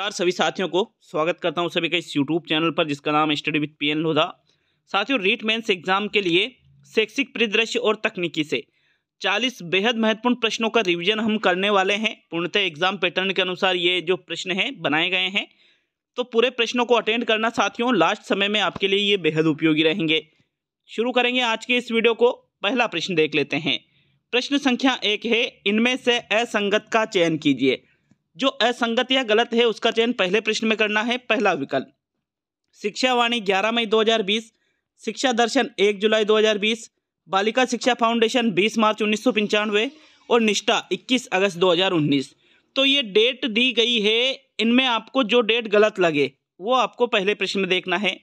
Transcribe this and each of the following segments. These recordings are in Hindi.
नमस्कार सभी साथियों को स्वागत करता हूं सभी का इस यूट्यूब चैनल पर जिसका नाम स्टडी विद पीएन लोधा। साथियों, रीट मेंस एग्जाम के लिए शैक्षिक परिदृश्य और तकनीकी से 40 बेहद महत्वपूर्ण प्रश्नों का रिवीजन हम करने वाले हैं। पूर्णतः एग्जाम पैटर्न के अनुसार ये जो प्रश्न हैं बनाए गए हैं, तो पूरे प्रश्नों को अटेंड करना साथियों, लास्ट समय में आपके लिए ये बेहद उपयोगी रहेंगे। शुरू करेंगे आज के इस वीडियो को। पहला प्रश्न देख लेते हैं। प्रश्न संख्या 1 है, इनमें से असंगत का चयन कीजिए। जो असंगत या गलत है उसका चयन पहले प्रश्न में करना है। पहला विकल्प शिक्षा वाणी 11 मई 2020, शिक्षा दर्शन 1 जुलाई 2020, बालिका शिक्षा फाउंडेशन 20 मार्च 1995 और निष्ठा 21 अगस्त 2019। तो ये डेट दी गई है, इनमें आपको जो डेट गलत लगे वो आपको पहले प्रश्न में देखना है।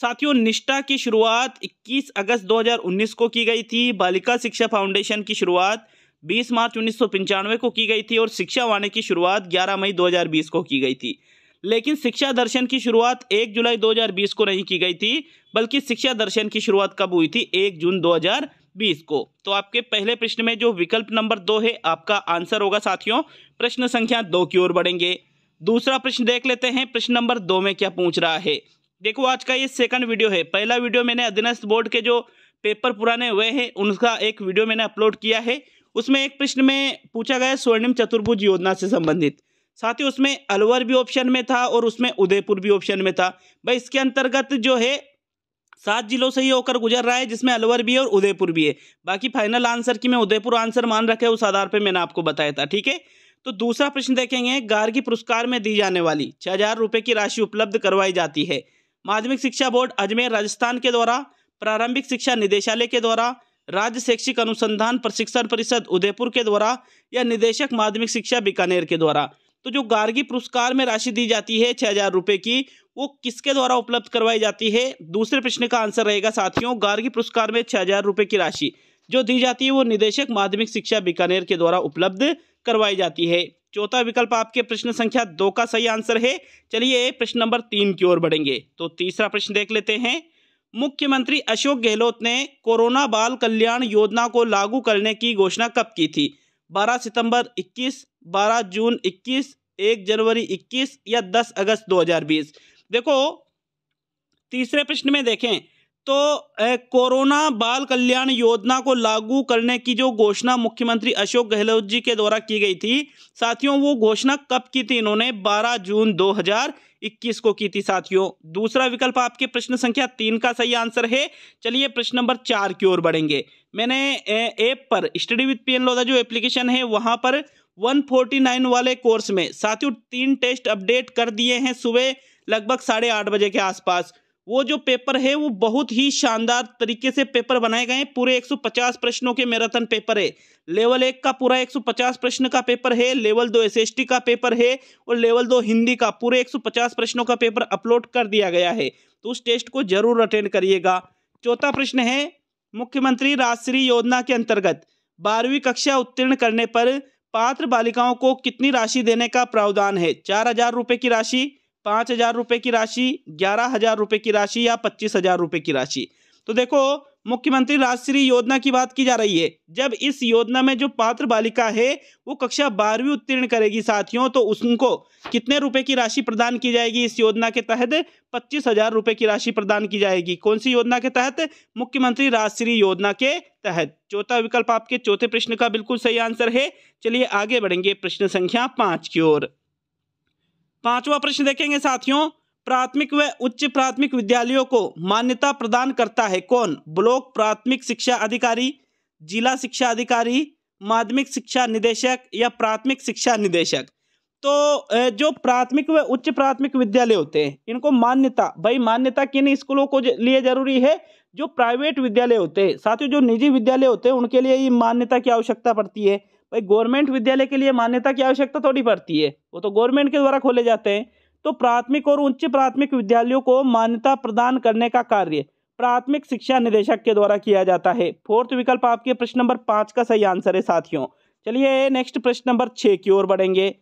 साथियों, निष्ठा की शुरुआत 21 अगस्त 2019 को की गई थी, बालिका शिक्षा फाउंडेशन की शुरुआत 20 मार्च 1995 को की गई थी और शिक्षा वाणी की शुरुआत 11 मई 2020 को की गई थी। लेकिन शिक्षा दर्शन की शुरुआत 1 जुलाई 2020 को नहीं की गई थी, बल्कि शिक्षा दर्शन की शुरुआत कब हुई थी? 1 जून 2020 को। तो आपके पहले प्रश्न में जो विकल्प नंबर 2 है आपका आंसर होगा। साथियों, प्रश्न संख्या 2 की ओर बढ़ेंगे। दूसरा प्रश्न देख लेते हैं। प्रश्न नंबर 2 में क्या पूछ रहा है? देखो, आज का ये सेकंड वीडियो है। पहला वीडियो मैंने अधीनस्थ बोर्ड के जो पेपर पुराने हुए हैं उनका एक वीडियो मैंने अपलोड किया है। उसमें एक प्रश्न में पूछा गया स्वर्णिम चतुर्भुज योजना से संबंधित। साथ ही उसमें अलवर भी ऑप्शन में था और उसमें उदयपुर भी ऑप्शन में था। भाई, इसके अंतर्गत जो है 7 जिलों से ही होकर गुजर रहा है, जिसमें अलवर भी है और उदयपुर भी है। बाकी फाइनल आंसर की मैं उदयपुर आंसर मान रखे, उस आधार पर मैंने आपको बताया था। ठीक है, तो दूसरा प्रश्न देखेंगे। गार्गी पुरस्कार में दी जाने वाली 6000 रुपये की राशि उपलब्ध करवाई जाती है माध्यमिक शिक्षा बोर्ड अजमेर राजस्थान के द्वारा, प्रारंभिक शिक्षा निदेशालय के द्वारा, राज्य शैक्षिक अनुसंधान प्रशिक्षण परिषद उदयपुर के द्वारा या निदेशक माध्यमिक शिक्षा बीकानेर के द्वारा। तो जो गार्गी पुरस्कार में राशि दी जाती है 6000 रुपये की, वो किसके द्वारा उपलब्ध करवाई जाती है? दूसरे प्रश्न का आंसर रहेगा साथियों, गार्गी पुरस्कार में 6000 रुपये की राशि जो दी जाती है वो निदेशक माध्यमिक शिक्षा बीकानेर के द्वारा उपलब्ध करवाई जाती है। चौथा विकल्प आपके प्रश्न संख्या 2 का सही आंसर है। चलिए प्रश्न नंबर 3 की ओर बढ़ेंगे। तो तीसरा प्रश्न देख लेते हैं। मुख्यमंत्री अशोक गहलोत ने कोरोना बाल कल्याण योजना को लागू करने की घोषणा कब की थी? 12 सितंबर 21, 12 जून 21, 1 जनवरी 21 या 10 अगस्त 2020। देखो, तीसरे प्रश्न में देखें तो कोरोना बाल कल्याण योजना को लागू करने की जो घोषणा मुख्यमंत्री अशोक गहलोत जी के द्वारा की गई थी, साथियों वो घोषणा कब की थी? इन्होंने 12 जून 2021 को की थी। साथियों, दूसरा विकल्प आपके प्रश्न संख्या 3 का सही आंसर है। चलिए प्रश्न नंबर 4 की ओर बढ़ेंगे। मैंने ऐप पर स्टडी विद पीएन लोधा जो एप्लीकेशन है वहां पर 149 वाले कोर्स में साथियों 3 टेस्ट अपडेट कर दिए हैं सुबह लगभग 8:30 बजे के आसपास। वो जो पेपर है वो बहुत ही शानदार तरीके से पेपर बनाए गए हैं। पूरे 150 प्रश्नों के मैराथन पेपर है। लेवल 1 का पूरा 150 प्रश्न का पेपर है, लेवल 2 SST का पेपर है और लेवल 2 हिंदी का पूरे 150 प्रश्नों का पेपर अपलोड कर दिया गया है। तो उस टेस्ट को जरूर अटेंड करिएगा। चौथा प्रश्न है, मुख्यमंत्री राजश्री योजना के अंतर्गत 12वीं कक्षा उत्तीर्ण करने पर पात्र बालिकाओं को कितनी राशि देने का प्रावधान है? 4000 रुपये की राशि, 5000 रुपये की राशि, 11000 रुपये की राशि या 25000 रुपये की राशि। तो देखो, मुख्यमंत्री राजश्री योजना की बात की जा रही है। जब इस योजना में जो पात्र बालिका है वो कक्षा 12वीं उत्तीर्ण करेगी साथियों, तो उसको कितने रुपए की राशि प्रदान की जाएगी? इस योजना के तहत 25000 रुपये की राशि प्रदान की जाएगी। कौन सी योजना के तहत? मुख्यमंत्री राजश्री योजना के तहत। चौथा विकल्प आपके चौथे प्रश्न का बिल्कुल सही आंसर है। चलिए आगे बढ़ेंगे प्रश्न संख्या 5 की ओर। पांचवा प्रश्न देखेंगे साथियों। प्राथमिक व उच्च प्राथमिक विद्यालयों को मान्यता प्रदान करता है कौन? ब्लॉक प्राथमिक शिक्षा अधिकारी, जिला शिक्षा अधिकारी, माध्यमिक शिक्षा निदेशक या प्राथमिक शिक्षा निदेशक। तो जो प्राथमिक व उच्च प्राथमिक विद्यालय होते हैं इनको मान्यता, भाई मान्यता किन स्कूलों को लिए जरूरी है? जो प्राइवेट विद्यालय होते हैं साथियों, जो निजी विद्यालय होते हैं उनके लिए ये मान्यता की आवश्यकता पड़ती है। भाई, गवर्नमेंट विद्यालय के लिए मान्यता की आवश्यकता थोड़ी पड़ती है, वो तो गवर्नमेंट के द्वारा खोले जाते हैं। तो प्राथमिक और उच्च प्राथमिक विद्यालयों को मान्यता प्रदान करने का कार्य प्राथमिक शिक्षा निदेशक के द्वारा किया जाता है। फोर्थ विकल्प आपके प्रश्न नंबर 5 का सही आंसर है साथियों। चलिए नेक्स्ट प्रश्न नंबर 6 की ओर बढ़ेंगे।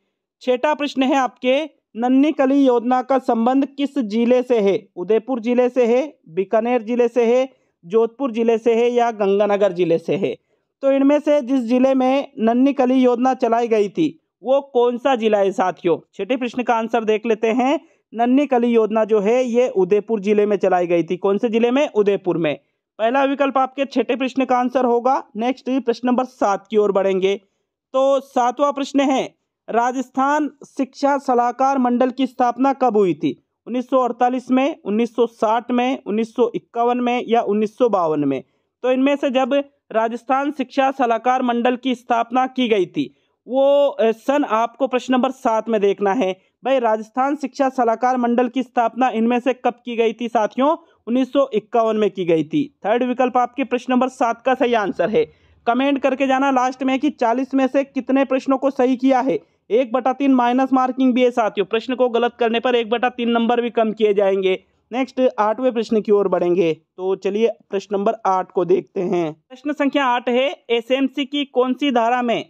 छठा प्रश्न है आपके, नन्ही कली योजना का संबंध किस जिले से है? उदयपुर जिले से है, बीकानेर जिले से है, जोधपुर जिले से है या गंगानगर जिले से है? तो इनमें से जिस जिले में नन्ही कली योजना चलाई गई थी वो कौन सा जिला है साथियों। छठे प्रश्न का आंसर देख लेते हैं। नन्ही कली योजना जो है ये उदयपुर जिले में चलाई गई थी। कौन से जिले में? उदयपुर में। पहला विकल्प आपके छठे प्रश्न का आंसर होगा। नेक्स्ट प्रश्न नंबर 7 की ओर बढ़ेंगे तो 7वां प्रश्न है, राजस्थान शिक्षा सलाहकार मंडल की स्थापना कब हुई थी? 1948 में, 1960 में, 1951 में या 1952 में? तो इनमें से जब राजस्थान शिक्षा सलाहकार मंडल की स्थापना की गई थी वो सन आपको प्रश्न नंबर 7 में देखना है। भाई राजस्थान शिक्षा सलाहकार मंडल की स्थापना इनमें से कब की गई थी साथियों? 1951 में की गई थी। थर्ड विकल्प आपके प्रश्न नंबर 7 का सही आंसर है। कमेंट करके जाना लास्ट में कि 40 में से कितने प्रश्नों को सही किया है। 1/3 माइनस मार्किंग भी है साथियों। प्रश्न को गलत करने पर 1/3 नंबर भी कम किए जाएंगे। नेक्स्ट 8वें प्रश्न की ओर बढ़ेंगे तो चलिए प्रश्न नंबर 8 को देखते हैं। प्रश्न संख्या 8 है, एसएमसी की कौन सी धारा में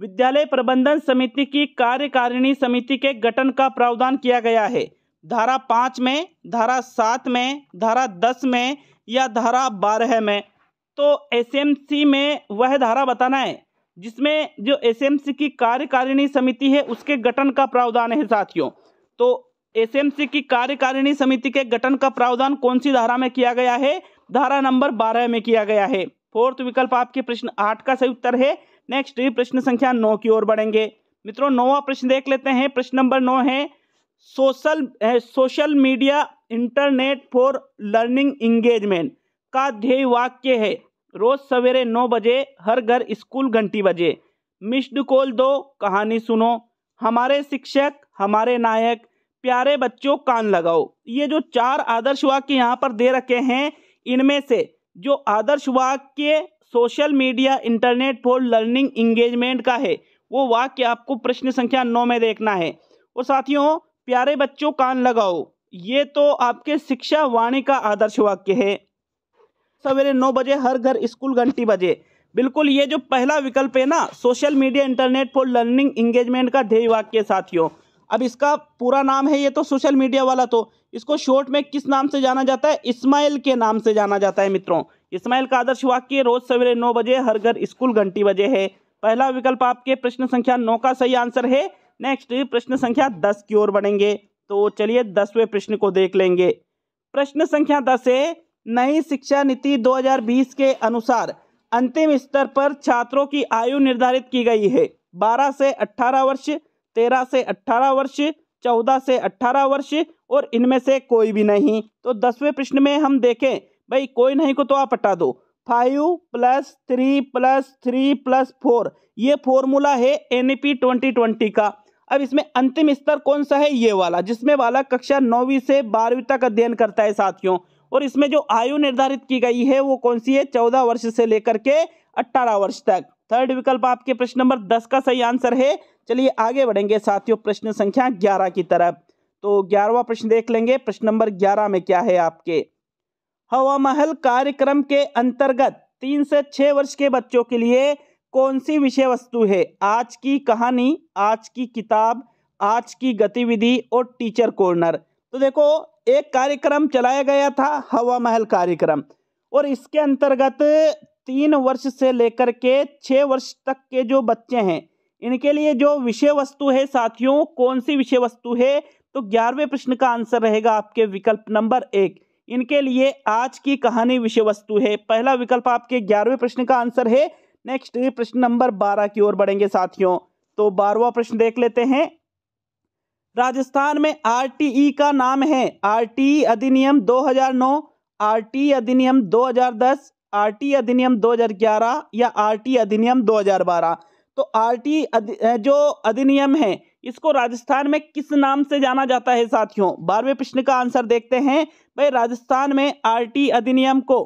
विद्यालय प्रबंधन समिति की कार्यकारिणी समिति के गठन का प्रावधान किया गया है? धारा 5 में, धारा 7 में, धारा 10 में या धारा 12 में? तो एसएमसी में वह धारा बताना है जिसमें जो एसएमसी की कार्यकारिणी समिति है उसके गठन का प्रावधान है साथियों। तो एसएमसी की कार्यकारिणी समिति के गठन का प्रावधान कौन सी धारा में किया गया है? धारा नंबर 12 में किया गया है। फोर्थ विकल्प आपके प्रश्न 8 का सही उत्तर है। नेक्स्ट प्रश्न संख्या 9 की ओर बढ़ेंगे मित्रों। 9वां प्रश्न देख लेते हैं। प्रश्न नंबर 9 है, social media internet for learning engagement का ध्येय वाक्य है, रोज सवेरे 9 बजे हर घर स्कूल घंटी बजे, मिस्ड कॉल दो कहानी सुनो, हमारे शिक्षक हमारे नायक, प्यारे बच्चों कान लगाओ। ये जो 4 आदर्श वाक्य यहाँ पर दे रखे हैं इनमें से जो आदर्श वाक्य social media internet for learning engagement का है वो वाक्य आपको प्रश्न संख्या 9 में देखना है। और साथियों प्यारे बच्चों कान लगाओ ये तो आपके शिक्षा वाणी का आदर्श वाक्य है, सवेरे 9 बजे हर घर स्कूल घंटी बजे। बिल्कुल ये जो पहला विकल्प है ना social media internet for learning engagement का ध्येय वाक्य साथियों। अब इसका पूरा नाम है ये तो सोशल मीडिया वाला, तो इसको शॉर्ट में किस नाम से जाना जाता है? स्माइल के नाम से जाना जाता है मित्रों। स्माइल का आदर्श वाक्य रोज सवेरे 9 बजे हर घर स्कूल घंटी बजे है। पहला विकल्प आपके प्रश्न संख्या 9 का सही आंसर है। नेक्स्ट प्रश्न संख्या 10 की ओर बढ़ेंगे तो चलिए 10वें प्रश्न को देख लेंगे। प्रश्न संख्या 10 है, नई शिक्षा नीति 2020 के अनुसार अंतिम स्तर पर छात्रों की आयु निर्धारित की गई है। 12 से 18 वर्ष, 13 से 18 वर्ष, 14 से 18 वर्ष और इनमें से कोई भी नहीं। तो 10वें प्रश्न में हम देखें भाई कोई नहीं को तो आप हटा दो। 5+3+3+4 ये फॉर्मूला है NEP 2020 का। अब इसमें अंतिम स्तर कौन सा है? ये वाला जिसमें वाला कक्षा 9वीं से 12वीं तक अध्ययन करता है साथियों। और इसमें जो आयु निर्धारित की गई है वो कौन सी है? 14 वर्ष से लेकर के 18 वर्ष तक। थर्ड विकल्प आपके प्रश्न नंबर 10 का सही आंसर है। चलिए आगे बढ़ेंगे साथियों प्रश्न संख्या 11 की तरफ तो 11वां प्रश्न देख लेंगे। प्रश्न नंबर 11 में क्या है आपके, हवा महल कार्यक्रम के अंतर्गत 3 से 6 वर्ष के बच्चों के लिए कौन सी विषय वस्तु है? आज की कहानी, आज की किताब, आज की गतिविधि और टीचर कॉर्नर। तो देखो एक कार्यक्रम चलाया गया था हवा महल कार्यक्रम और इसके अंतर्गत 3 वर्ष से लेकर के 6 वर्ष तक के जो बच्चे हैं इनके लिए जो विषय वस्तु है साथियों कौन सी विषय वस्तु है? तो 11वें प्रश्न का आंसर रहेगा आपके विकल्प नंबर 1, इनके लिए आज की कहानी विषय वस्तु है। पहला विकल्प आपके 11वें प्रश्न का आंसर है। नेक्स्ट प्रश्न नंबर 12 की ओर बढ़ेंगे साथियों तो 12वां प्रश्न देख लेते हैं। राजस्थान में RTE का नाम है RTE अधिनियम 2009, RTE अधिनियम 2010, RTE अधिनियम 2011 या RTE अधिनियम 2012। तो RTE जो अधिनियम है इसको राजस्थान में किस नाम से जाना जाता है साथियों? 12वें प्रश्न का आंसर देखते हैं। भाई राजस्थान में RTE अधिनियम को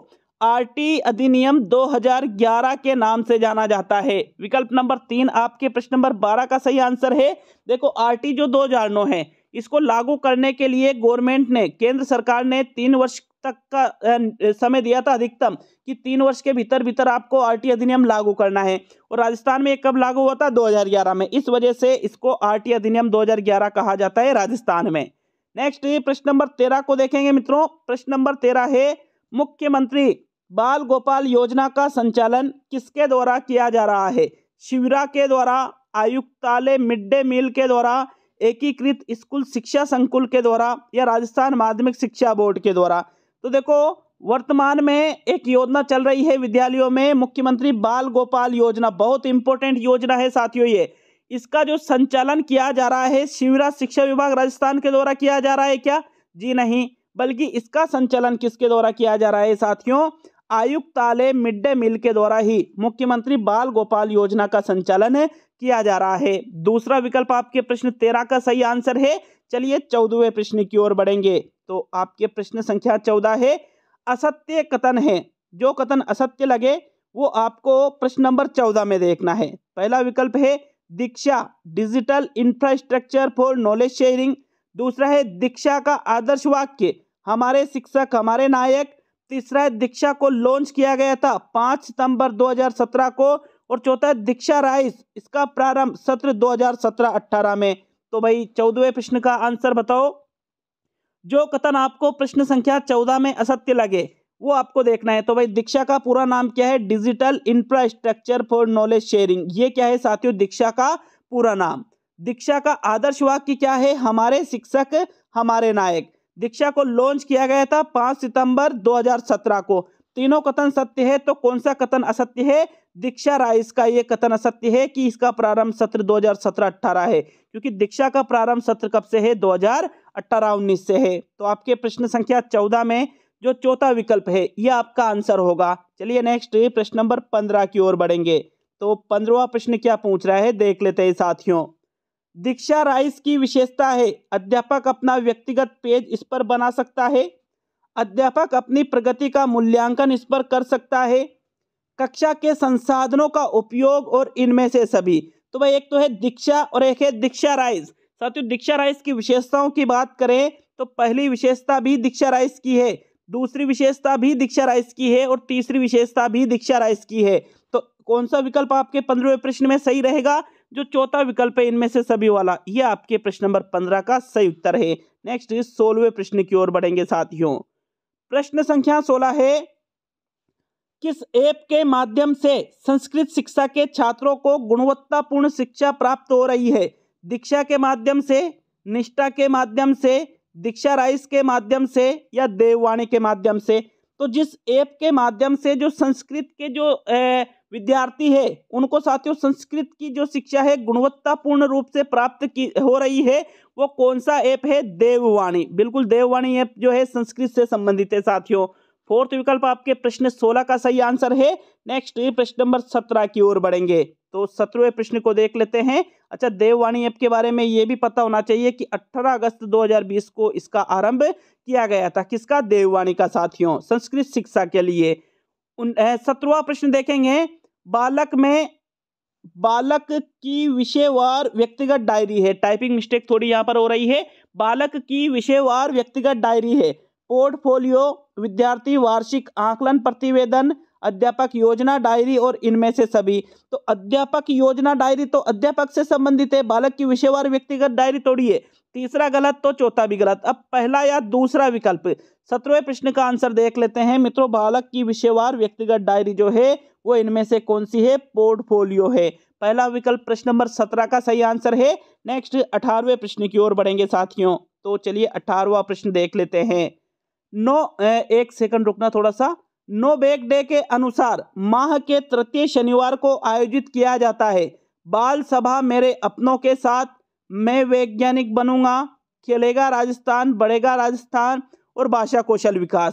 RTE अधिनियम 2011 के नाम से जाना जाता है। विकल्प नंबर 3 आपके प्रश्न नंबर 12 का सही आंसर है। देखो RTE जो 2009 है इसको लागू करने के लिए गवर्नमेंट ने, केंद्र सरकार ने 3 वर्ष तक का समय दिया था अधिकतम कि 3 वर्ष के भीतर भीतर आपको RTE अधिनियम लागू करना है। और राजस्थान में ये कब लागू हुआ था? 2011 में। इस वजह से इसको RTE अधिनियम 2011 कहा जाता है राजस्थान में। नेक्स्ट प्रश्न नंबर 13 को देखेंगे मित्रों। प्रश्न नंबर 13 है, मुख्यमंत्री बाल गोपाल योजना का संचालन किसके द्वारा किया जा रहा है? शिविरा के द्वारा, आयुक्तालय मिड डे मील के द्वारा, एकीकृत स्कूल शिक्षा संकुल के द्वारा या राजस्थान माध्यमिक शिक्षा बोर्ड के द्वारा। तो देखो वर्तमान में एक योजना चल रही है विद्यालयों में, मुख्यमंत्री बाल गोपाल योजना, बहुत इंपॉर्टेंट योजना है साथियों ये। इसका जो संचालन किया जा रहा है शिवराज शिक्षा विभाग राजस्थान के द्वारा किया जा रहा है क्या? जी नहीं, बल्कि इसका संचालन किसके द्वारा किया जा रहा है साथियों? आयुक्तालय मिड डे मील के द्वारा ही मुख्यमंत्री बाल गोपाल योजना का संचालन है किया जा रहा है। दूसरा विकल्प आपके प्रश्न 13 का सही आंसर है। चलिए 14वें प्रश्न की ओर बढ़ेंगे। तो आपके प्रश्न संख्या 14 है, असत्य कथन है। जो कथन असत्य लगे वो आपको प्रश्न नंबर 14 में देखना है। पहला विकल्प है Diksha digital infrastructure for knowledge sharing. दूसरा है दीक्षा का आदर्श वाक्य हमारे शिक्षक हमारे नायक। तीसरा है दीक्षा को लॉन्च किया गया था 5 सितंबर 2017 को। और चौथा है दीक्षा राइज, इसका प्रारंभ सत्र 2017-18 में। तो भाई 14वें प्रश्न का आंसर बताओ। जो कथन आपको प्रश्न संख्या 14 में असत्य लगे वो आपको देखना है। तो भाई दीक्षा का पूरा नाम क्या है? Digital infrastructure for knowledge sharing. ये क्या है साथियों? दीक्षा का पूरा नाम। दीक्षा का आदर्श वाक्य क्या है? हमारे शिक्षक हमारे नायक। दीक्षा को लॉन्च किया गया था 5 सितंबर 2017 को। तीनों कथन सत्य है, तो कौन सा कथन असत्य है? दीक्षा राइज का ये कथन असत्य है कि इसका प्रारंभ सत्र 2017-18 है, क्योंकि दीक्षा का प्रारंभ सत्र कब से है? 2018-19 से है। तो आपके प्रश्न संख्या 14 में जो चौथा विकल्प है ये आपका आंसर होगा। चलिए नेक्स्ट प्रश्न नंबर 15 की ओर बढ़ेंगे। तो 15वां प्रश्न क्या पूछ रहा है देख लेते हैं साथियों। दीक्षा राइज की विशेषता है अध्यापक अपना व्यक्तिगत पेज इस पर बना सकता है, अध्यापक अपनी प्रगति का मूल्यांकन इस पर कर सकता है, कक्षा के संसाधनों का उपयोग और इनमें से सभी। तो भाई एक तो है दीक्षा और एक है दीक्षा राइज। साथियों दीक्षा राइज की विशेषताओं की बात करें तो पहली विशेषता भी दीक्षा राइज की है, दूसरी विशेषता भी दीक्षा राइज की है और तीसरी विशेषता भी दीक्षा राइज की है। तो कौन सा विकल्प आपके 15वें प्रश्न में सही रहेगा? जो चौथा विकल्प है इनमें से सभी वाला, ये आपके प्रश्न नंबर 15 का सही उत्तर है। नेक्स्ट 16वें प्रश्न की ओर बढ़ेंगे साथियों। प्रश्न संख्या 16 है, किस ऐप के माध्यम से संस्कृत शिक्षा के छात्रों को गुणवत्तापूर्ण शिक्षा प्राप्त हो रही है? दीक्षा के माध्यम से, निष्ठा के माध्यम से, दीक्षा राइज के माध्यम से या देववाणी के माध्यम से? तो जिस ऐप के माध्यम से जो संस्कृत के जो विद्यार्थी है उनको साथियों संस्कृत की जो शिक्षा है गुणवत्तापूर्ण रूप से प्राप्त की हो रही है वो कौन सा ऐप है? देववाणी। बिल्कुल देववाणी ऐप जो है संस्कृत से संबंधित है साथियों। फोर्थ विकल्प आपके प्रश्न 16 का सही आंसर है। नेक्स्ट प्रश्न नंबर 17 की ओर बढ़ेंगे। तो 17वें प्रश्न को देख लेते हैं। अच्छा देववाणी ऐप के बारे में ये भी पता होना चाहिए कि 18 अगस्त 2020 को इसका आरंभ किया गया था। किसका? देववाणी का साथियों, संस्कृत शिक्षा के लिए। 17वां प्रश्न देखेंगे, बालक की विषयवार व्यक्तिगत डायरी है। टाइपिंग मिस्टेक थोड़ी यहाँ पर हो रही है। बालक की विषयवार व्यक्तिगत डायरी है, पोर्टफोलियो, विद्यार्थी वार्षिक आकलन प्रतिवेदन, अध्यापक योजना डायरी और इनमें से सभी। तो अध्यापक योजना डायरी तो अध्यापक से संबंधित है, बालक की विषयवार व्यक्तिगत डायरी थोड़ी है। तीसरा गलत तो चौथा भी गलत। अब पहला या दूसरा विकल्प। 17वें प्रश्न का आंसर देख लेते हैं मित्रों। बालक की विषयवार व्यक्तिगत डायरी जो है वो इनमें से कौन सी है? पोर्टफोलियो है। पहला विकल्प प्रश्न नंबर 17 का सही आंसर है। नेक्स्ट 18वें प्रश्न की ओर बढ़ेंगे साथियों। तो चलिए 18वां प्रश्न देख लेते हैं। एक सेकंड रुकना थोड़ा सा। नो बैक डे के अनुसार माह के तृतीय शनिवार को आयोजित किया जाता है बाल सभा मेरे अपनों के साथ, मैं वैज्ञानिक बनूंगा, खेलेगा राजस्थान, बढ़ेगा राजस्थान और भाषा कौशल विकास।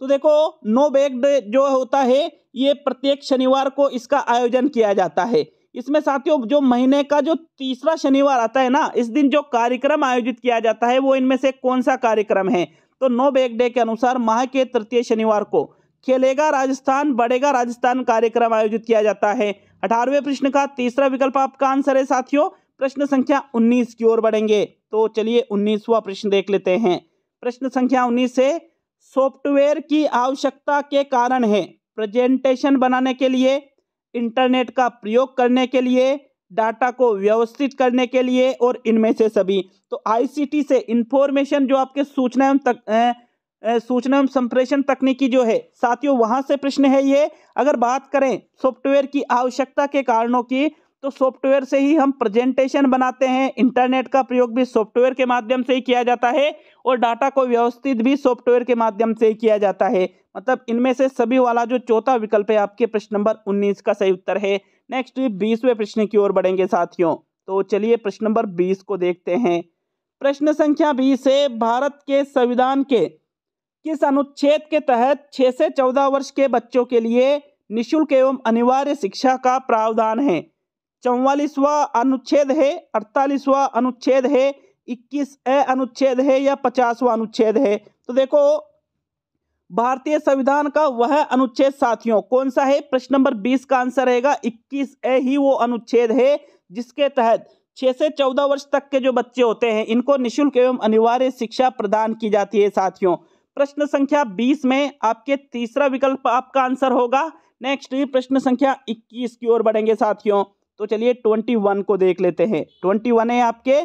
तो देखो नो बैक डे जो होता है ये प्रत्येक शनिवार को इसका आयोजन किया जाता है। इसमें साथियों जो महीने का जो तीसरा शनिवार आता है ना, इस दिन जो कार्यक्रम आयोजित किया जाता है वो इनमें से कौन सा कार्यक्रम है? तो नो बैक डे के अनुसार माह के तृतीय शनिवार को खेलेगा राजस्थान बढ़ेगा राजस्थान कार्यक्रम आयोजित किया जाता है। 18वें प्रश्न का तीसरा विकल्प आपका आंसर है साथियों। प्रश्न संख्या 19 की ओर बढ़ेंगे। तो चलिए 19वां प्रश्न देख लेते हैं। प्रश्न संख्या 19 है, सॉफ्टवेयर की आवश्यकता के कारण है प्रेजेंटेशन बनाने के लिए, इंटरनेट का प्रयोग करने के लिए, डाटा को व्यवस्थित करने के लिए और इनमें से सभी। तो आईसीटी से इंफॉर्मेशन जो आपके सूचना एवं संप्रेषण तकनीकी जो है साथियों वहां से प्रश्न है ये। अगर बात करें सॉफ्टवेयर की आवश्यकता के कारणों की तो सॉफ्टवेयर से ही हम प्रेजेंटेशन बनाते हैं, इंटरनेट का प्रयोग भी सॉफ्टवेयर के माध्यम से ही किया जाता है और डाटा को व्यवस्थित भी सॉफ्टवेयर के माध्यम से ही किया जाता है। मतलब इनमें से सभी वाला जो चौथा विकल्प है आपके प्रश्न नंबर 19 का सही उत्तर है। नेक्स्ट 20वें प्रश्न की ओर बढ़ेंगे साथियों, तो चलिए प्रश्न नंबर 20 को देखते हैं। प्रश्न संख्या 20 है, भारत के संविधान के किस अनुच्छेद के तहत 6 से 14 वर्ष के बच्चों के लिए निःशुल्क एवं अनिवार्य शिक्षा का प्रावधान है? 44वां अनुच्छेद है, 48वां अनुच्छेद है, 21A अनुच्छेद है या 50वां अनुच्छेद है? तो देखो भारतीय संविधान का वह अनुच्छेद साथियों कौन सा है, प्रश्न नंबर 20 का आंसर रहेगा 21A ही वो अनुच्छेद है जिसके तहत 6 से 14 वर्ष तक के जो बच्चे होते हैं इनको निःशुल्क एवं अनिवार्य शिक्षा प्रदान की जाती है साथियों। प्रश्न संख्या 20 में आपके तीसरा विकल्प आपका आंसर होगा। नेक्स्ट प्रश्न संख्या 21 की ओर बढ़ेंगे साथियों, तो चलिए 21 को देख लेते हैं। 21 है आपके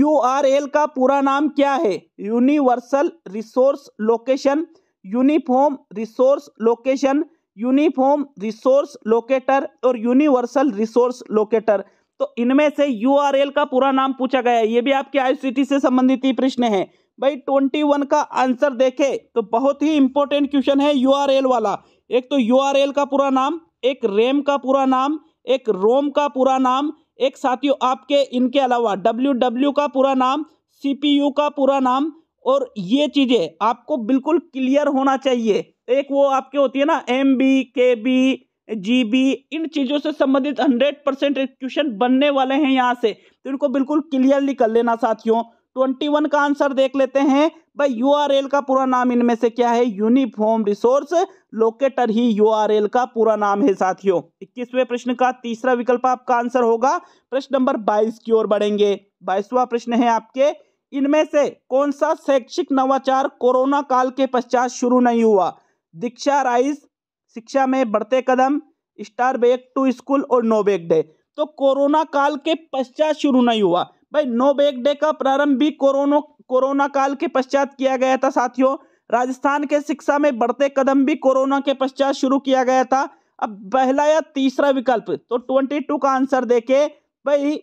URL का पूरा नाम क्या है? Universal resource location, uniform resource location, uniform resource locator और यूनिवर्सल रिसोर्स लोकेटर। तो इनमें से URL का पूरा नाम पूछा गया है, ये भी आपके ICT से संबंधित ही प्रश्न है। भाई 21 का आंसर देखें तो बहुत ही इंपॉर्टेंट क्वेश्चन है URL वाला। एक तो URL का पूरा नाम, एक रेम का पूरा नाम, एक रोम का पूरा नाम, एक साथियों आपके इनके अलावा WW का पूरा नाम, CPU का पूरा नाम और ये चीज़ें आपको बिल्कुल क्लियर होना चाहिए। एक वो आपके होती है ना MB KB GB, इन चीज़ों से संबंधित 100% क्वेश्चन बनने वाले हैं यहाँ से, तो इनको बिल्कुल क्लियरली कर लेना साथियों। 21 का आंसर देख लेते हैं। भाई URL का पूरा नाम इनमें से क्या है? यूनिफॉर्म रिसोर्स लोकेटर ही URL का पूरा नाम है साथियों। 21वें प्रश्न का तीसरा विकल्प आपका आंसर होगा। प्रश्न नंबर 22 की ओर बढ़ेंगे। 22वां प्रश्न है आपके, इनमें से कौन सा शैक्षिक नवाचार कोरोना काल के पश्चात शुरू नहीं हुआ? दीक्षा राइज, शिक्षा में बढ़ते कदम, स्टार बैक टू स्कूल और नो बैक डे। तो कोरोना काल के पश्चात शुरू नहीं हुआ। भाई नो बैक डे का प्रारंभ भी कोरोना काल के पश्चात किया गया था साथियों। राजस्थान के शिक्षा में बढ़ते कदम भी कोरोना के पश्चात शुरू किया गया था। अब पहला या तीसरा विकल्प, तो 22 का आंसर देके भाई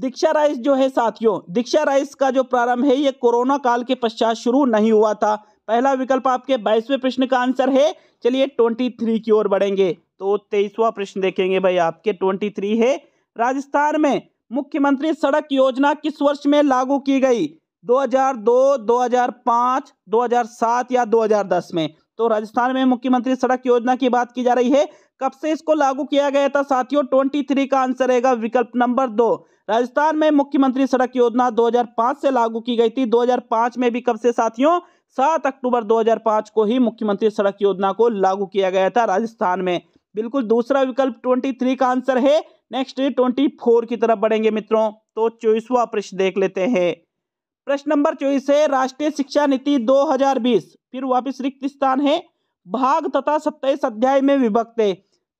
दीक्षा राइज जो है साथियों, दीक्षा राइज का जो प्रारंभ है ये कोरोना काल के पश्चात शुरू नहीं हुआ था। पहला विकल्प आपके 22वें प्रश्न का आंसर है। चलिए 23 की ओर बढ़ेंगे, तो 23वां प्रश्न देखेंगे। भाई आपके 23 है, राजस्थान में मुख्यमंत्री सड़क योजना किस वर्ष में लागू की गई? 2002, 2005, 2007 या 2010 में? तो राजस्थान में मुख्यमंत्री सड़क योजना की बात की जा रही है, कब से इसको लागू किया गया था साथियों? 23 का आंसर रहेगा विकल्प नंबर 2। राजस्थान में मुख्यमंत्री सड़क योजना 2005 से लागू की गई थी। 2005 में भी कब से साथियों? 7 अक्टूबर 2005 को ही मुख्यमंत्री सड़क योजना को लागू किया गया था राजस्थान में। बिल्कुल दूसरा विकल्प 23 का आंसर है। नेक्स्ट 24 की तरफ बढ़ेंगे मित्रों, तो 24वां प्रश्न देख लेते हैं। प्रश्न नंबर 24 है, राष्ट्रीय शिक्षा नीति 2020 फिर वापस रिक्त स्थान है, भाग तथा 27 अध्याय में विभक्त है।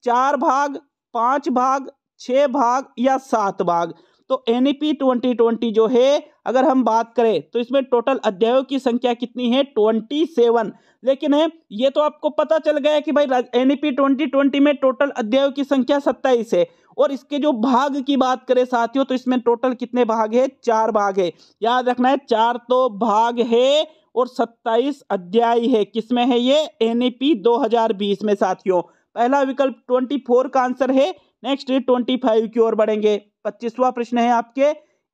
4 भाग, 5 भाग, 6 भाग या 7 भाग? तो NEP 2020 जो है अगर हम बात करें तो इसमें टोटल अध्यायों की संख्या कितनी है? 27। लेकिन है ये तो आपको पता चल गया कि भाई NEP 2020 में टोटल अध्यायों की संख्या 27 है और इसके जो भाग की बात करें साथियों तो इसमें टोटल कितने भाग है? 4 भाग है। याद रखना है 4 तो भाग है और 27 अध्याय है। किसमें है ये? NEP 2020 में साथियों। पहला विकल्प 24 का आंसर है। नेक्स्ट 25 की ओर बढ़ेंगे। 25वां प्रश्न है आपके,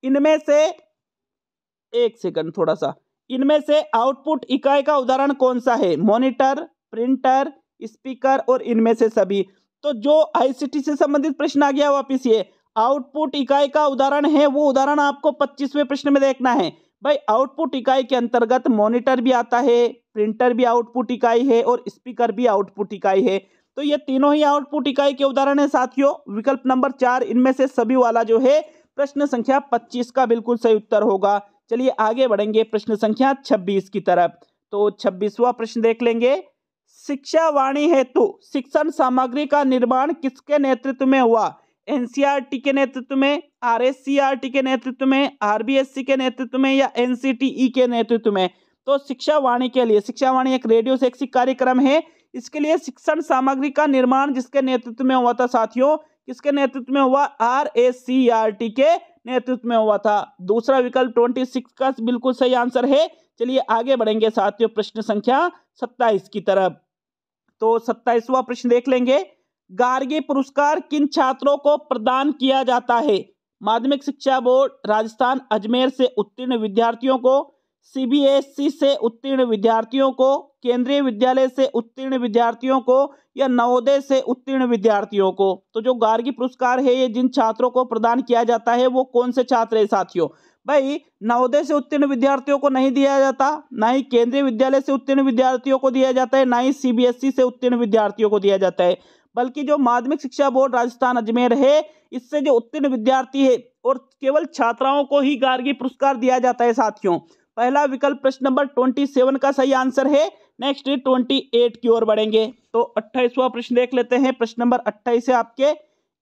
इनमें से इनमें से आउटपुट इकाई का उदाहरण कौन सा है? मॉनिटर, प्रिंटर, स्पीकर और इनमें से सभी। तो जो ICT से संबंधित प्रश्न आ गया वापिस, ये आउटपुट इकाई का उदाहरण है, वो उदाहरण आपको 25वें प्रश्न में देखना है। भाई आउटपुट इकाई के अंतर्गत मॉनिटर भी आता है, प्रिंटर भी आउटपुट इकाई है और स्पीकर भी आउटपुट इकाई है। तो ये तीनों ही आउटपुट इकाई के उदाहरण है साथियों। विकल्प नंबर 4 इनमें से सभी वाला जो है प्रश्न संख्या 25 का बिल्कुल सही उत्तर होगा। चलिए आगे बढ़ेंगे प्रश्न संख्या 26 की तरफ, तो 26वां प्रश्न देख लेंगे। शिक्षा वाणी हेतु शिक्षण सामग्री का निर्माण किसके नेतृत्व में हुआ? NCERT के नेतृत्व में, RSCERT के नेतृत्व में, RBSC के नेतृत्व में या NCTE के नेतृत्व में? तो शिक्षा वाणी के लिए, शिक्षा वाणी एक रेडियो शैक्षिक कार्यक्रम है, इसके लिए शिक्षण सामग्री का निर्माण जिसके नेतृत्व में हुआ था साथियों किसके नेतृत्व में हुआ? RSCERT के नेतृत्व में हुआ था। दूसरा विकल्प 26 का बिल्कुल सही आंसर है। चलिए आगे बढ़ेंगे साथियों प्रश्न संख्या 27 की तरफ। तो 27वां प्रश्न देख लेंगे। गार्गी पुरस्कार किन छात्रों को प्रदान किया जाता है? माध्यमिक शिक्षा बोर्ड राजस्थान अजमेर से उत्तीर्ण विद्यार्थियों को, CBSE से उत्तीर्ण विद्यार्थियों को, केंद्रीय विद्यालय से उत्तीर्ण विद्यार्थियों को या नवोदय से उत्तीर्ण विद्यार्थियों को। तो जो गार्गी पुरस्कार है ये जिन छात्रों को प्रदान किया जाता है वो कौन से छात्र है साथियों? भाई नवोदय से उत्तीर्ण विद्यार्थियों को नहीं दिया जाता, ना ही केंद्रीय विद्यालय से उत्तीर्ण विद्यार्थियों को दिया जाता है, ना ही CBSE से उत्तीर्ण विद्यार्थियों को दिया जाता है, बल्कि जो माध्यमिक शिक्षा बोर्ड राजस्थान अजमेर है इससे जो उत्तीर्ण विद्यार्थी है और केवल छात्राओं को ही गार्गी पुरस्कार दिया जाता है साथियों। पहला विकल्प प्रश्न नंबर 27 का सही आंसर है। नेक्स्ट 28 की ओर बढ़ेंगे। तो 28वां प्रश्न देख लेते हैं। प्रश्न नंबर 28 है आपके।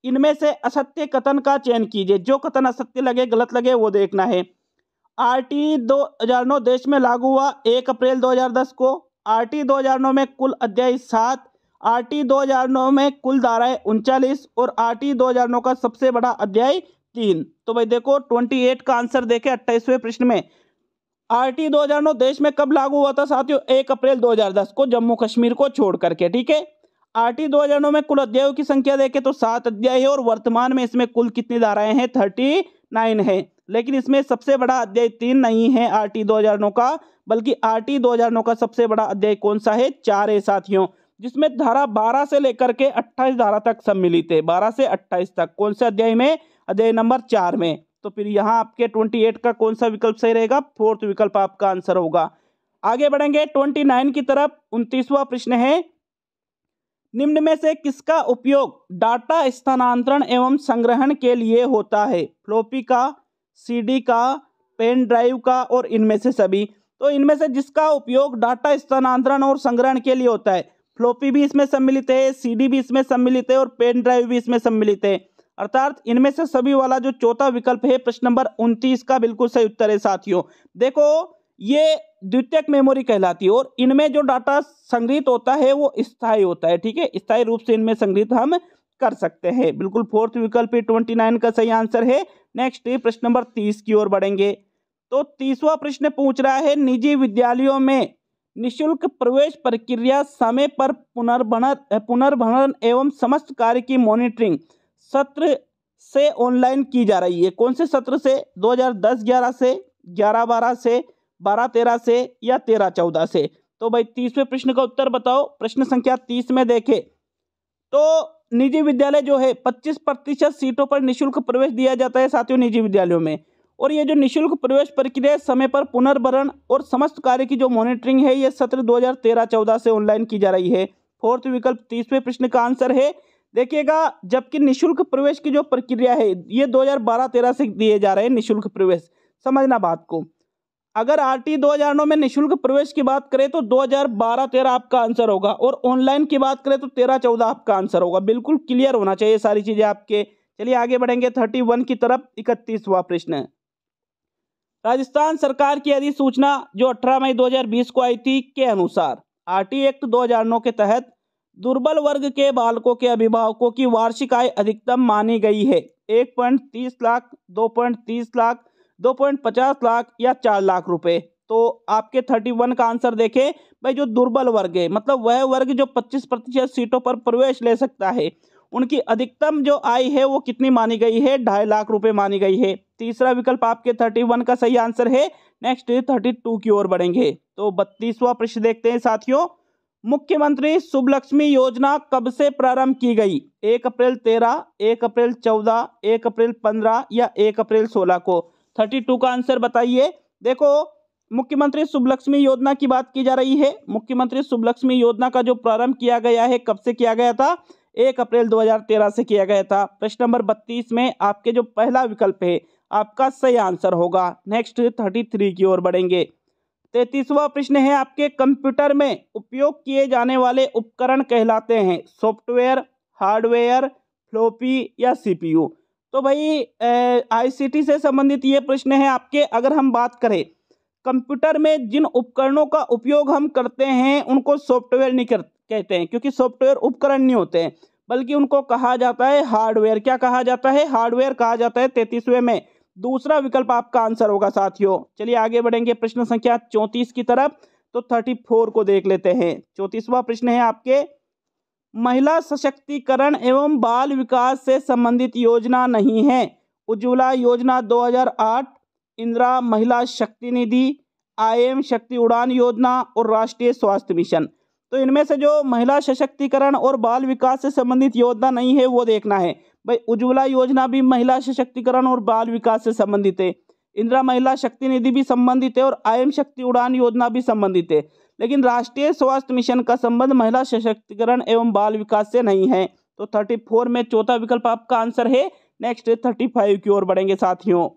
इनमें से असत्य कथन का चयन कीजिए। जो कथन असत्य लगे, गलत लगे वो देखना है। RTE 2009 देश में लागू हुआ 1 अप्रैल 2010 को। RTE 2009 में कुल अध्याय 7, RTE 2009 में कुल धाराएं 39 और RTE 2009 का सबसे बड़ा अध्याय 3। तो भाई देखो 28 का आंसर देखे 28वें प्रश्न में। RTE 2009 देश में कब लागू हुआ था साथियों? 1 अप्रैल 2010 को, जम्मू कश्मीर को छोड़ करके, ठीक है। RTE 2009 में कुल अध्यायों की संख्या देखें तो 7 अध्याय है और वर्तमान में इसमें कुल कितनी धाराएं हैं? 39 है। लेकिन इसमें सबसे बड़ा अध्याय 3 नहीं है RTE 2009 का, बल्कि RTE 2009 का सबसे बड़ा अध्याय कौन सा है? 4 है साथियों, जिसमें धारा 12 से लेकर के 28 धारा तक सम्मिलित है। 12 से 28 तक कौन से अध्याय में? अध्याय नंबर 4 में। तो फिर यहाँ आपके 28 का कौन सा विकल्प सही रहेगा? 4वां विकल्प आपका आंसर होगा। आगे बढ़ेंगे 29 की तरफ। 29वां प्रश्न है। निम्न में से किसका उपयोग डाटा स्थानांतरण एवं संग्रहण के लिए होता है? फ्लॉपी का, CD का, पेन ड्राइव का और इनमें से सभी। तो इनमें से जिसका उपयोग डाटा स्थानांतरण और संग्रहण के लिए होता है, फ्लॉपी भी इसमें सम्मिलित है, CD भी इसमें सम्मिलित है और पेन ड्राइव भी इसमें सम्मिलित है, अर्थात इनमें से सभी वाला जो चौथा विकल्प है प्रश्न नंबर 29 का बिल्कुल सही उत्तर है साथियों। देखो ये द्वितीयक मेमोरी कहलाती है और इनमें जो डाटा संग्रहित होता है वो स्थायी होता है, ठीक है, स्थायी रूप से इनमें संग्रहित हम कर सकते हैं। बिल्कुल 4वां विकल्प 29 का सही आंसर है। नेक्स्ट प्रश्न नंबर 30 की ओर बढ़ेंगे। तो 30वां प्रश्न पूछ रहा है, निजी विद्यालयों में निःशुल्क प्रवेश प्रक्रिया, समय पर पुनर्भरण एवं समस्त कार्य की मॉनिटरिंग सत्र से ऑनलाइन की जा रही है। कौन से सत्र से? 2010-11 से, 11-12 से, 12-13 से या 13-14 से। तो भाई 30वें प्रश्न का उत्तर बताओ। प्रश्न संख्या 30 में देखें तो निजी विद्यालय जो है 25% सीटों पर निःशुल्क प्रवेश दिया जाता है साथियों निजी विद्यालयों में, और ये जो निःशुल्क प्रवेश प्रक्रिया, समय पर पुनर्भरण और समस्त कार्य की जो मॉनिटरिंग है, ये सत्र 2013-14 से ऑनलाइन की जा रही है। 4वां विकल्प 30वें प्रश्न का आंसर है। देखिएगा, जबकि निःशुल्क प्रवेश की जो प्रक्रिया है ये 2012-13 से दिए जा रहे हैं निःशुल्क प्रवेश। समझना बात को, अगर RTE 2009 में निःशुल्क प्रवेश की बात करें तो 2012-13 आपका आंसर होगा और ऑनलाइन की बात करें तो 13-14 आपका आंसर होगा। बिल्कुल क्लियर होना चाहिए सारी चीज़ें आपके। चलिए आगे बढ़ेंगे 31 की तरफ। 31वां प्रश्न, राजस्थान सरकार की अधिसूचना जो 18 मई 2020 को आई थी के अनुसार RTE एक्ट 2009 के तहत दुर्बल वर्ग के बालकों के अभिभावकों की वार्षिक आय अधिकतम मानी गई है 1.30 लाख, 2.30 लाख, 2.50 लाख या 4 लाख रुपए। तो आपके 31 का आंसर देखें। भाई जो दुर्बल वर्ग है, मतलब वह वर्ग जो 25% सीटों पर प्रवेश ले सकता है, उनकी अधिकतम जो आय है वो कितनी मानी गई है? 2.5 लाख रुपए मानी गई है। तीसरा विकल्प आपके 31 का सही आंसर है। नेक्स्ट 32 की ओर बढ़ेंगे। तो 32वां प्रश्न देखते हैं साथियों। मुख्यमंत्री शुभ लक्ष्मी योजना कब से प्रारंभ की गई? 1 अप्रैल 2013, 1 अप्रैल 2014, 1 अप्रैल 2015 या 1 अप्रैल 2016 को। 32 का आंसर बताइए। देखो मुख्यमंत्री शुभ लक्ष्मी योजना की बात की जा रही है। मुख्यमंत्री शुभ लक्ष्मी योजना का जो प्रारंभ किया गया है कब से किया गया था? 1 अप्रैल 2013 से किया गया था। प्रश्न नंबर 32 में आपके जो पहला विकल्प है आपका सही आंसर होगा। नेक्स्ट 33 की ओर बढ़ेंगे। 33वां प्रश्न है आपके, कंप्यूटर में उपयोग किए जाने वाले उपकरण कहलाते हैं सॉफ्टवेयर, हार्डवेयर, फ्लॉपी या CPU। तो भाई ICT से संबंधित ये प्रश्न है आपके। अगर हम बात करें कंप्यूटर में जिन उपकरणों का उपयोग हम करते हैं उनको सॉफ्टवेयर नहीं कहते हैं, क्योंकि सॉफ्टवेयर उपकरण नहीं होते हैं। बल्कि उनको कहा जाता है हार्डवेयर। क्या कहा जाता है? हार्डवेयर कहा जाता है 33वें में। दूसरा विकल्प आपका आंसर होगा साथियों। चलिए आगे बढ़ेंगे प्रश्न संख्या 34 की तरफ, तो 34 को देख लेते हैं। 34वां प्रश्न है आपके, महिला सशक्तिकरण एवं बाल विकास से संबंधित योजना नहीं है। उज्ज्वला योजना 2008, इंदिरा महिला शक्ति निधि, आईएम शक्ति उड़ान योजना और राष्ट्रीय स्वास्थ्य मिशन। तो इनमें से जो महिला सशक्तिकरण और बाल विकास से संबंधित योजना नहीं है वो देखना है भाई। उज्ज्वला योजना भी महिला सशक्तिकरण और बाल विकास से संबंधित है, इंदिरा महिला शक्ति निधि भी संबंधित है और आईएम शक्ति उड़ान योजना भी संबंधित है, लेकिन राष्ट्रीय स्वास्थ्य मिशन का संबंध महिला सशक्तिकरण एवं बाल विकास से नहीं है। तो 34 में चौथा विकल्प आपका आंसर है। नेक्स्ट 35 की ओर बढ़ेंगे साथियों।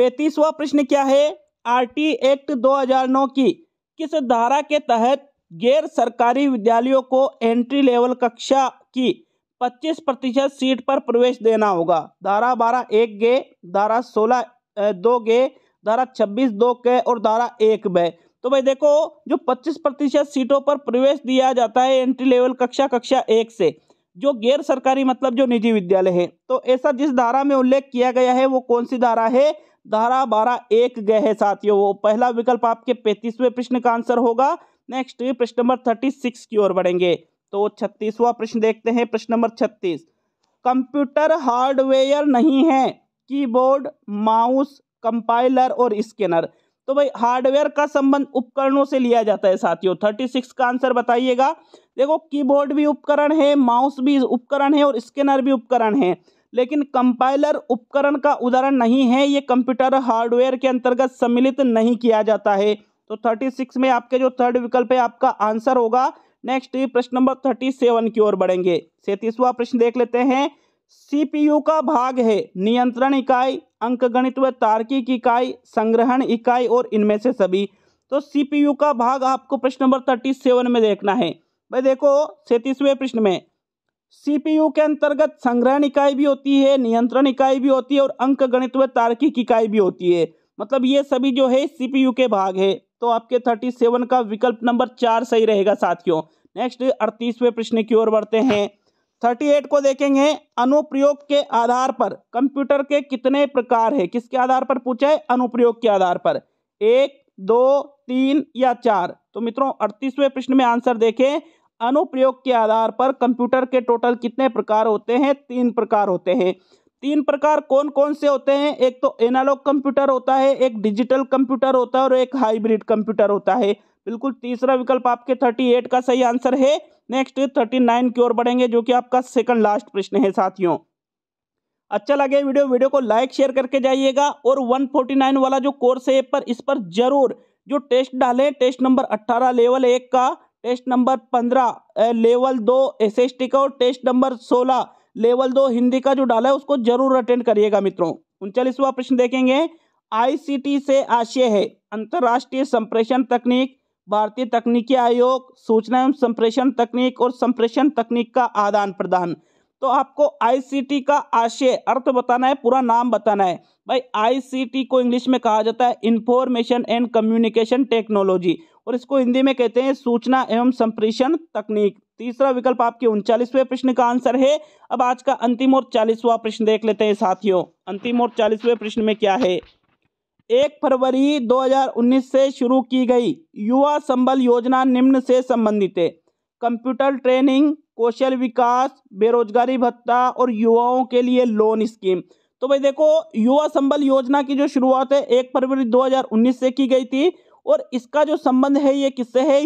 35वां प्रश्न क्या है? आरटी एक्ट 2009 की किस धारा के तहत गैर सरकारी विद्यालयों को एंट्री लेवल कक्षा की 25% सीट पर प्रवेश देना होगा? धारा 12(1) गे, धारा 16(2) गे, धारा 26(2) के और धारा 1 बे। तो भाई देखो, जो 25% सीटों पर प्रवेश दिया जाता है एंट्री लेवल कक्षा 1 से, जो गैर सरकारी मतलब जो निजी विद्यालय है, तो ऐसा जिस धारा में उल्लेख किया गया है वो कौन सी धारा है? धारा 12(1) गए है साथियों। वो पहला विकल्प आपके 35वें प्रश्न का आंसर होगा। नेक्स्ट प्रश्न नंबर 36 की ओर बढ़ेंगे, तो 36वां प्रश्न देखते हैं। प्रश्न नंबर 36, कंप्यूटर हार्डवेयर नहीं है, कीबोर्ड, माउस, कंपाइलर और स्कैनर। तो भाई हार्डवेयर का संबंध उपकरणों से लिया जाता है साथियों। 36 का आंसर बताइएगा। देखो कीबोर्ड भी उपकरण है, माउस भी उपकरण है और स्कैनर भी उपकरण है, लेकिन कंपाइलर उपकरण का उदाहरण नहीं है। ये कंप्यूटर हार्डवेयर के अंतर्गत सम्मिलित नहीं किया जाता है। तो 36 में आपके जो थर्ड विकल्प है आपका आंसर होगा। नेक्स्ट प्रश्न नंबर 37 की ओर बढ़ेंगे। 37वां प्रश्न देख लेते हैं। सीपीयू का भाग है नियंत्रण इकाई, अंकगणित व तार्किक इकाई, संग्रहण इकाई और इनमें से सभी। तो सीपीयू का भाग आपको प्रश्न नंबर 37 में देखना है भाई। देखो 37वें प्रश्न में सीपीयू के अंतर्गत संग्रहण इकाई भी होती है, नियंत्रण इकाई भी होती है और अंकगणित व तार्किक इकाई भी होती है, मतलब ये सभी जो है सीपीयू के भाग है। तो आपके 37 का विकल्प नंबर 4 सही रहेगा साथियों। नेक्स्ट 38वें प्रश्न की ओर बढ़ते हैं। 38 को देखेंगे, अनुप्रयोग के आधार पर कंप्यूटर के कितने प्रकार है? किसके आधार पर पूछा है? अनुप्रयोग के आधार पर, 1, 2, 3 या 4। तो मित्रों 38वें प्रश्न में आंसर देखें, अनुप्रयोग के आधार पर कंप्यूटर के टोटल कितने प्रकार होते हैं? 3 प्रकार होते हैं। 3 प्रकार कौन कौन से होते हैं? एक तो एनालॉग कंप्यूटर होता है, एक डिजिटल कंप्यूटर होता है और एक हाइब्रिड कंप्यूटर होता है। बिल्कुल तीसरा विकल्प आपके 38 का सही आंसर है। नेक्स्ट 39 की ओर बढ़ेंगे, जो कि आपका सेकंड लास्ट प्रश्न है साथियों। अच्छा लगे वीडियो को लाइक शेयर करके जाइएगा और 149 वाला जो कोर्स है इस पर जरूर जो टेस्ट डालें, टेस्ट नंबर 18 लेवल 1 का, टेस्ट नंबर 15 लेवल 2 SST का और टेस्ट नंबर 16 लेवल 2 हिंदी का जो डाला है उसको जरूर अटेंड करिएगा मित्रों। 39वां प्रश्न देखेंगे। ICT से आशय है अंतर्राष्ट्रीय संप्रेषण तकनीक, भारतीय तकनीकी आयोग, सूचना एवं संप्रेषण तकनीक और संप्रेषण तकनीक का आदान प्रदान। तो आपको ICT का आशय अर्थ बताना है, पूरा नाम बताना है भाई। ICT को इंग्लिश में कहा जाता है इंफॉर्मेशन एंड कम्युनिकेशन टेक्नोलॉजी और इसको हिंदी में कहते हैं सूचना एवं संप्रेषण तकनीक। तीसरा विकल्प आपके 39वें प्रश्न का आंसर है। अब आज का अंतिम और 40वां प्रश्न देख लेते हैं साथियों। अंतिम और 40वें प्रश्न में क्या है? 1 फरवरी 2019 से शुरू की गई युवा संबल योजना निम्न से संबंधित है। कंप्यूटर ट्रेनिंग, कौशल विकास, बेरोजगारी भत्ता और युवाओं के लिए लोन स्कीम। तो भाई देखो युवा संबल योजना की जो शुरुआत है 1 फरवरी 2019 से की गई थी और इसका जो संबंध है ये किससे है?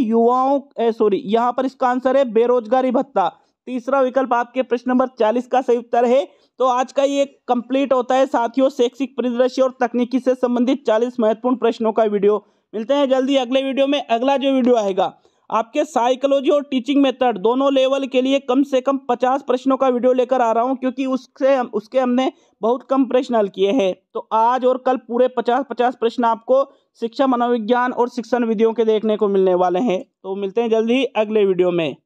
यहाँ पर इसका आंसर है बेरोजगारी भत्ता। तीसरा विकल्प आपके प्रश्न नंबर 40 का सही उत्तर है। तो आज का ये कंप्लीट होता है साथियों शैक्षिक परिदृश्य और तकनीकी से संबंधित 40 महत्वपूर्ण प्रश्नों का वीडियो। मिलते हैं जल्दी अगले वीडियो में। अगला जो वीडियो आएगा आपके साइकोलॉजी और टीचिंग मेथड दोनों लेवल के लिए कम से कम 50 प्रश्नों का वीडियो लेकर आ रहा हूं, क्योंकि उसके हमने बहुत कम प्रश्न हल किए हैं। तो आज और कल पूरे 50-50 प्रश्न आपको शिक्षा, मनोविज्ञान और शिक्षण विधियों के देखने को मिलने वाले हैं। तो मिलते हैं जल्दी अगले वीडियो में।